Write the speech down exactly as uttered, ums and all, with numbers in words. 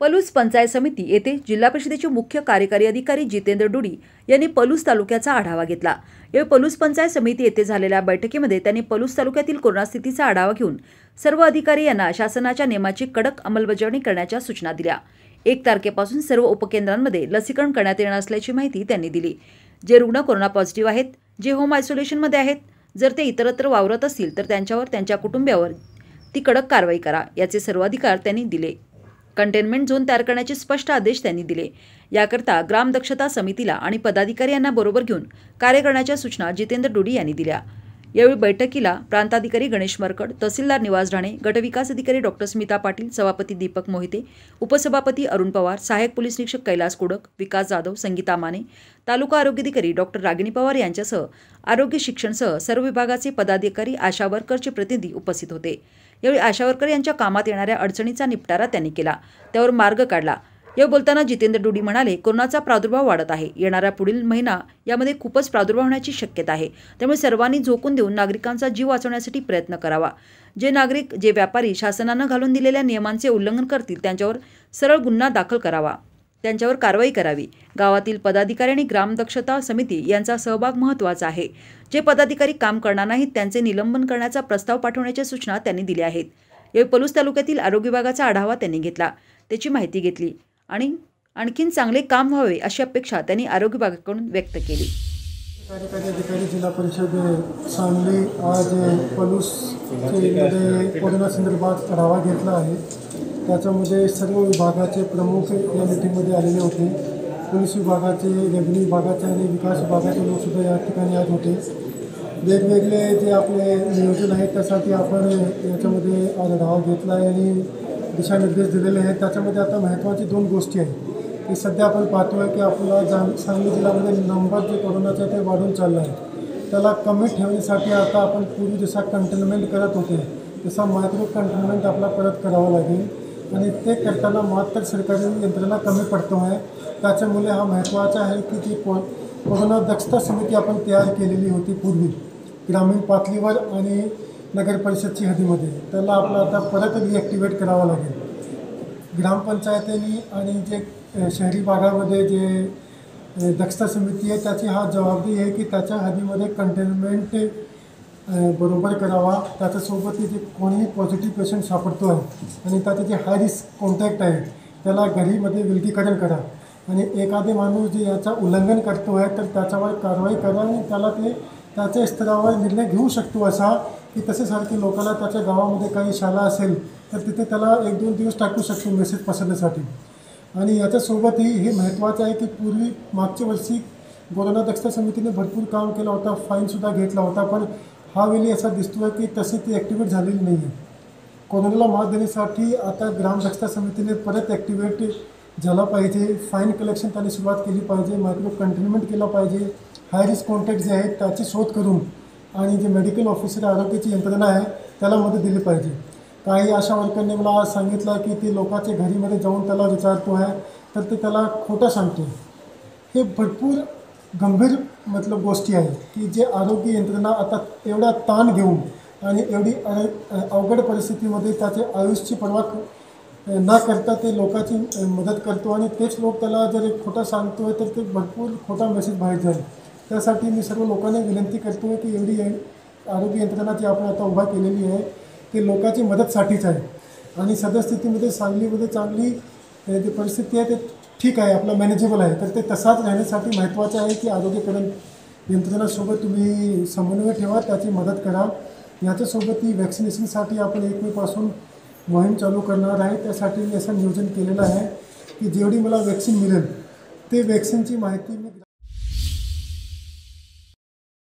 पलूस पंचायत समिती येथे जिल्हा परिषदेचे मुख्य कार्यकारी अधिकारी जितेंद्र डूडी यांनी पलूस तालुक्याचा आढावा घेतला। यावेळी पलूस पंचायत समिती येथे झालेल्या बैठकीमध्ये त्यांनी पलूस तालुक्यातील कोरोना स्थितीचा आढावा घेऊन सर्व अधिकारी यांना शासनाच्या नियमाची कडक अंमलबजावणी करण्याच्या सूचना दिल्या। एक तारखेपासून सर्व उपकेंद्रांमध्ये लसीकरण करण्यात येणार असल्याची माहिती त्यांनी दिली। जे रुग्ण कोरोना पॉझिटिव्ह आहेत, जे होम आयसोलेशन मध्ये आहेत, जर ते इतरत्र वावरत असतील तर त्यांच्यावर, त्यांच्या कुटुंबियांवर ती कडक कारवाई करा, याचे सर्व अधिकार त्यांनी दिले। कंटेनमेंट झोन तयार करण्याचे स्पष्ट आदेश त्यांनी दिले। याकरता ग्राम दक्षता समितीला आणि पदाधिकारी यांना बरोबर घेऊन कार्य करण्याच्या सूचना जितेंद्र डूडी यांनी दिल्या। यावेळी बैठकीला प्रांताधिकारी गणेश मरकड़, तहसीलदार निवास ढाने, गटविकास अधिकारी डॉ स्मिता पाटील, सभापती दीपक मोहिते, उपसभापती अरुण पवार, सहायक पोलीस निरीक्षक कैलास कूडक, विकास जाधव, संगीता माने, तालुका आरोग्य अधिकारी डॉ रागिनी पवार यांच्यासह आरोग्य शिक्षणसह सर्व विभागाचे पदाधिकारी, आशा वर्करचे प्रतिनिधी उपस्थित होते। यावेळी आशा वर्कर यांच्या कामात येणाऱ्या अडचणीचा निपटारा त्यांनी केला, त्यावर मार्ग काढला। या बोलताना जितेंद्र डूडी म्हणाले, कोरोनाचा प्रादुर्भाव वाढत आहे, येणाऱ्या पुढील महिना यामध्ये खूपच प्रादुर्भाव होण्याची शक्यता आहे, त्यामुळे सर्वांनी झोकून देऊन नागरिकांचा जीव वाचवण्यासाठी प्रयत्न करावा। जे नागरिक, जे व्यापारी शासनाने घालून दिलेल्या नियमांचे उल्लंघन करतील त्यांच्यावर सरळ गुन्हा दाखल करावा, त्यांच्यावर कारवाई करावी। गावातील पदाधिकारी आणि ग्राम दक्षता समिती यांचा सहभाग महत्त्वाचा आहे। जे पदाधिकारी काम करणार नाहीत त्यांचे निलंबन करण्याचा प्रस्ताव पाठवण्याच्या सूचना त्यांनी दिल्या आहेत। यावेळी पलूस तालुक्यातील आरोग्य विभागाचा आढावा त्यांनी घेतला, त्याची माहिती घेतली आणि आणखीन चांगले काम व्हावे अशी अपेक्षा त्यांनी आरोग्य विभागाकडून व्यक्त केली। कार्यकारी अधिकारी जिल्हा परिषद सांगली आज पलूसमध्ये कोरोना संदर्भात आढावा घेतला आहे। त्याच्यामध्ये सर्व विभागाचे प्रमुख या मीटिंगमध्ये आलेले होते। पोलीस विभागाचे, रेव्हेन्यू विभागाचे आणि विकास विभागाचे लोकसुद्धा या ठिकाणी आज होते। वेगवेगळे जे आपले नियोजन आहेत त्यासाठी आपण याच्यामध्ये आज आढावा घेतला आहे आणि दिशानिर्देश दिलेले आहेत। त्याच्यामध्ये आता महत्त्वाची दोन गोष्टी आहेत की सध्या आपण पाहतो आहे की आपला जा सांगली जिल्ह्यामध्ये नंबर जे कोरोनाचा ते वाढून चालला आहे, त्याला कमी ठेवण्यासाठी आता आपण पूर्वी जसा कंटेनमेंट करत होते तसा मायक्रो कंटेनमेंट आपला परत करावा लागेल आणि ते करताना मात्र सरकारी यंत्रणा कमी पडतो आहे। त्याच्यामुळे हा महत्त्वाचा आहे की जी को कोरोना दक्षता समिती आपण तयार केलेली होती पूर्वी ग्रामीण पातळीवर आणि नगर परिषदची हद्दीमध्ये, त्याला आपला आता परत रिॲक्टिवेट करावा लागेल। ग्रामपंचायतींनी आणि जे शहरी भागामध्ये जे दक्षता समिती आहे त्याची हा जबाबदारी आहे की त्याच्या हद्दीमध्ये कंटेनमेंट बरोबर करावा। त्याच्यासोबत जे कोणीही पॉझिटिव्ह पेशंट सापडतो आहे आणि त्याचे जे हाय रिस्क कॉन्टॅक्ट आहे त्याला घरीमध्ये विलगीकरण करा आणि एखादे माणूस जे याचा उल्लंघन करतो आहे तर त्याच्यावर कारवाई करा आणि त्याला ते त्याच्या स्तरावर निर्णय घेऊ शकतो असा की तसेसारखे लोकांना त्याच्या गावामध्ये काही शाळा असेल तर तिथे त्याला एक दोन दिवस टाकू शकतो मेसेज पसरण्यासाठी। आणि याच्यासोबतही हे महत्त्वाचं आहे की पूर्वी मागच्या वर्षी कोरोना दक्षता समितीने भरपूर काम केलं होतं, फाईनसुद्धा घेतला होता, पण हा वेळी असा दिसतो आहे की तसे ती ॲक्टिवेट झालेली नाही आहे। कोरोनाला मात देण्यासाठी आता ग्राम दक्षता समितीने परत ॲक्टिवेट झाला पाहिजे, फाईन कलेक्शन त्यांनी सुरुवात केली पाहिजे, मायक्रो कंटेनमेंट केला पाहिजे, हाय रिस्क कॉन्टॅक्ट जे आहेत त्याची शोध करून आणि जे मेडिकल ऑफिसर आरोग्याची यंत्रणा आहे त्याला मदत दिली पाहिजे। काही आशा वर्करने मला आज सांगितलं की ते लोकांच्या घरीमध्ये जाऊन त्याला विचारतो आहे तर ते त्याला खोटं सांगतो। हे भरपूर गंभीर मतलब गोष्टी आहेत की जे आरोग्य यंत्रणा आता एवढा ताण घेऊन आणि एवढी अवघड परिस्थितीमध्ये त्याचे आयुष्याची पर्वा न करता ते लोकांची मदत करतो आणि तेच लोक त्याला जर खोटं सांगतो आहे तर ते भरपूर खोटा मेसेज बाहेर जाईल। त्यासाठी मी सर्व लोकांना विनंती करतो आहे की एवढी आरोग्य यंत्रणा जी आपण आता उभा केलेली आहे ते लोकांची मदतसाठीच आहे आणि सद्यस्थितीमध्ये सांगलीमध्ये चांगली जी परिस्थिती आहे ते ठीक आहे, आपला मॅनेजेबल आहे, तर ते तसाच राहण्यासाठी महत्त्वाचं आहे की आरोग्यकरण यंत्रणासोबत तुम्ही समन्वय ठेवा, त्याची मदत करा। याच्यासोबत ही वॅक्सिनेशनसाठी आपण एक मेपासून मोहीम चालू करणार आहे, त्यासाठी मी असं नियोजन केलेलं आहे की जेवढी मला वॅक्सिन मिळेल ते वॅक्सिनची माहिती मी